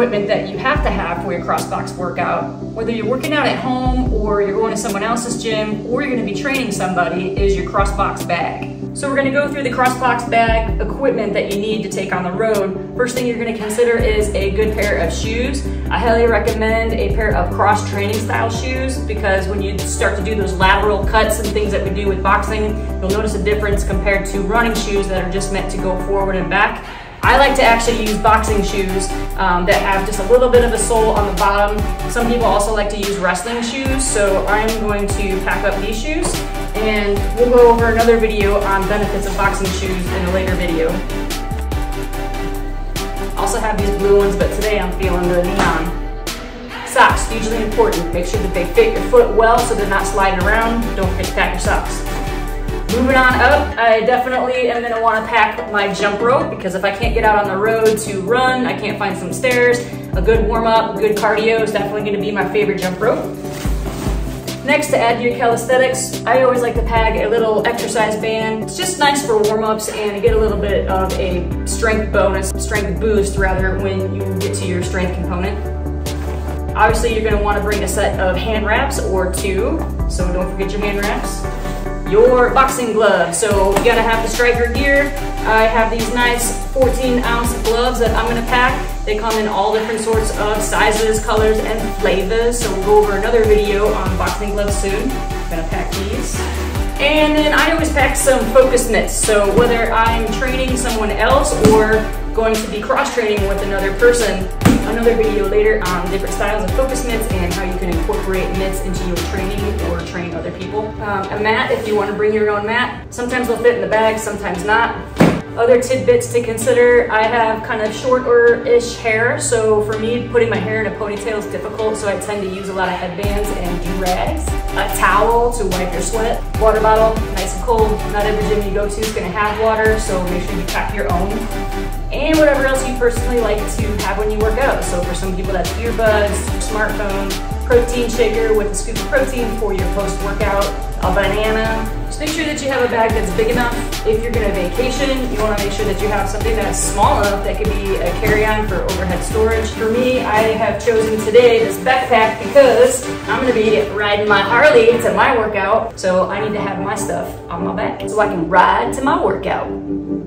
equipment that you have to have for your CrossBox workout, whether you're working out at home or you're going to someone else's gym or you're going to be training somebody, is your CrossBox bag. So we're going to go through the CrossBox bag equipment that you need to take on the road. First thing you're going to consider is a good pair of shoes. I highly recommend a pair of cross training style shoes because when you start to do those lateral cuts and things that we do with boxing, you'll notice a difference compared to running shoes that are just meant to go forward and back. I like to actually use boxing shoes that have just a little bit of a sole on the bottom. Some people also like to use wrestling shoes, so I'm going to pack up these shoes and we'll go over another video on benefits of boxing shoes in a later video. I also have these blue ones, but today I'm feeling the neon. Socks, hugely important. Make sure that they fit your foot well so they're not sliding around. Don't forget to pack your socks. Moving on up, I definitely am going to want to pack my jump rope because if I can't get out on the road to run, I can't find some stairs, a good warm-up, good cardio is definitely going to be my favorite jump rope. Next, to add to your calisthenics, I always like to pack a little exercise band. It's just nice for warm-ups and get a little bit of a strength bonus, strength boost rather, when you get to your strength component. Obviously, you're going to want to bring a set of hand wraps or two, so don't forget your hand wraps. Your boxing gloves, so you gotta have the striker gear. I have these nice 14-ounce gloves that I'm gonna pack. They come in all different sorts of sizes, colors, and flavors, so we'll go over another video on boxing gloves soon. I'm gonna pack these. And then I always pack some focus mitts, so whether I'm training someone else or going to be cross-training with another person, another video later on different styles of focus mitts and how you can incorporate mitts into your training or train other people. A mat, if you want to bring your own mat. Sometimes they'll fit in the bag, sometimes not. Other tidbits to consider, I have kind of shorter-ish hair, so for me, putting my hair in a ponytail is difficult, so I tend to use a lot of headbands and do-rags. A towel to wipe your sweat. Water bottle, nice and cold. Not every gym you go to is going to have water, so make sure you pack your own. And whatever else you personally like to have when you work out. So for some people, that's earbuds, smartphone, protein shaker with a scoop of protein for your post-workout. A banana. Just make sure that you have a bag that's big enough. If you're gonna vacation, you wanna make sure that you have something that's small enough that could be a carry-on for overhead storage. For me, I have chosen today this backpack because I'm gonna be riding my Harley to my workout, so I need to have my stuff on my back so I can ride to my workout.